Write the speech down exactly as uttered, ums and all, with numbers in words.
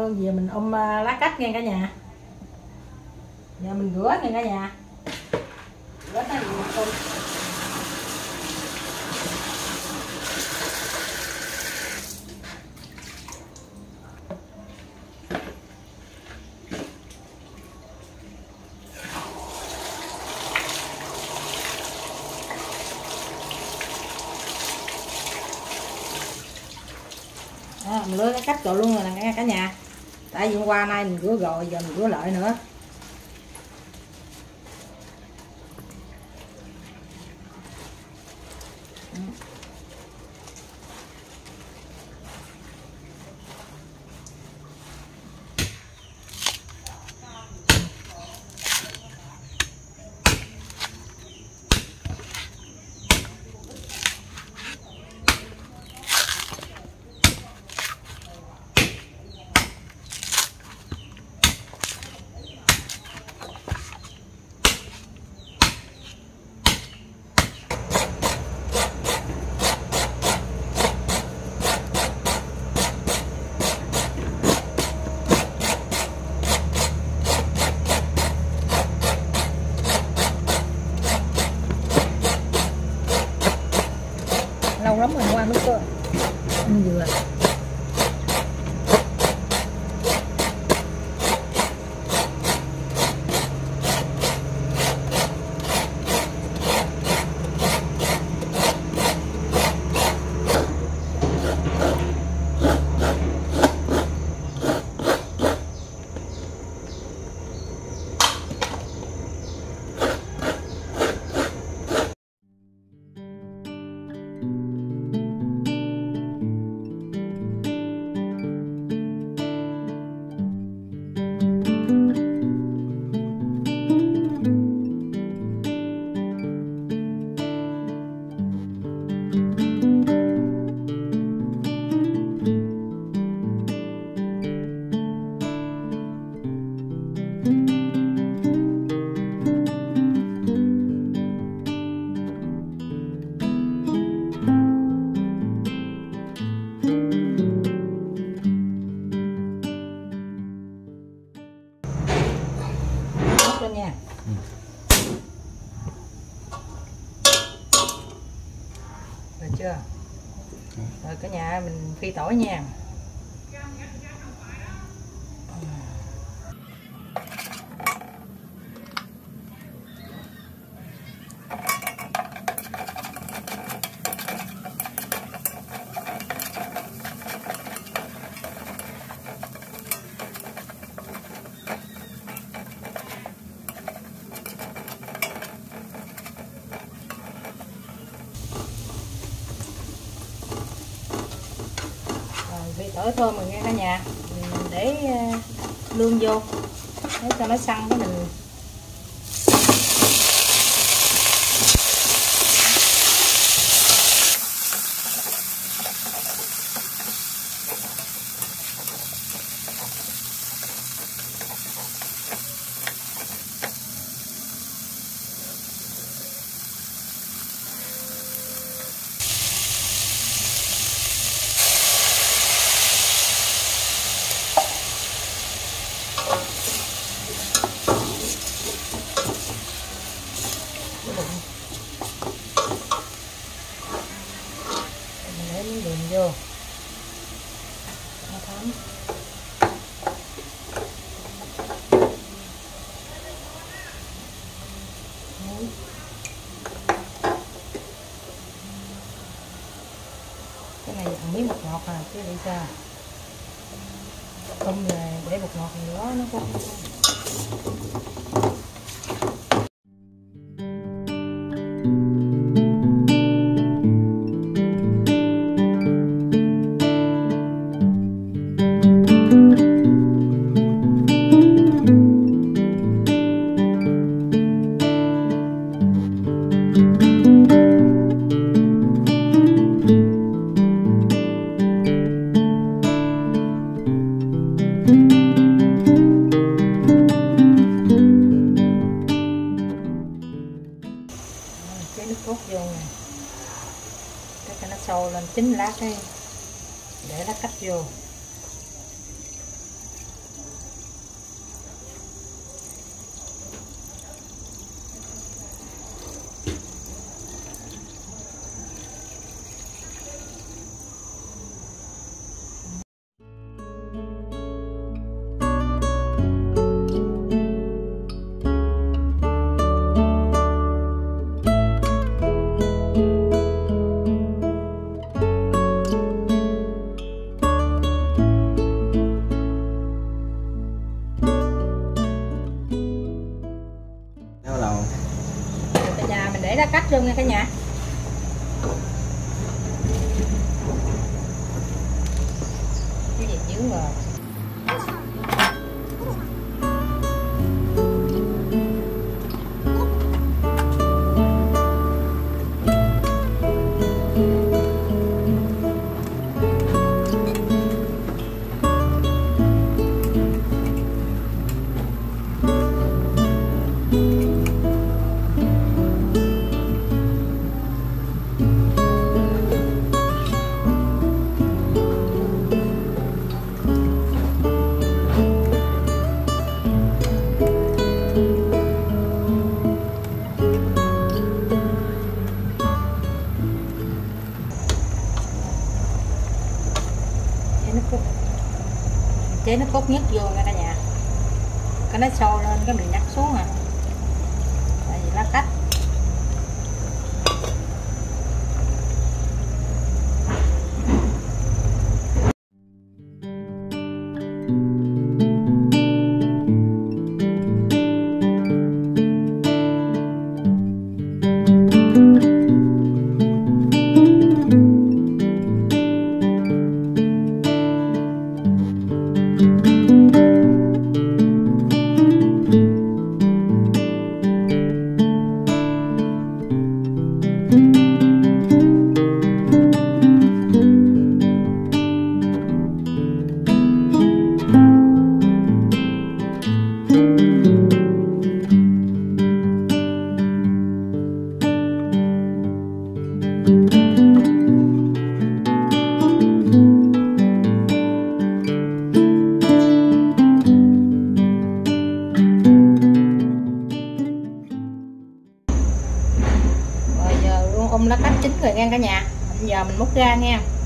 hơn. Giờ mình um lá cách nghe cả nhà. Giờ mình rửa nghe cả nhà. Rửa cái gì không? Mình rửa cái cách rồi luôn rồi nè cả nhà. Tại vì hôm qua nay mình rửa rồi, giờ mình rửa lại nữa. Lâu lắm mình không ăn nước cơ ăn dừa. Chưa? Rồi cả nhà mình phi tỏi nha. Tỏi thơm mình nghe cả nhà, mình để lươn vô để cho nó săn cái mình. Vô nó thấm. Cái này thằng miếng bột ngọt à, chứ để sao không về để bột ngọt gì đó nó không. Sâu lên chín lá cái để lá cách vô. đã cắt luôn nha cả nhà. Cái gì dữ rồi. Chế nó cốt nhất vô nha cả nhà, cái nó sâu lên cái mình nhắc xuống à, tại vì lá cách. Lá cách chín rồi nha cả nhà. Bây giờ mình múc ra nha.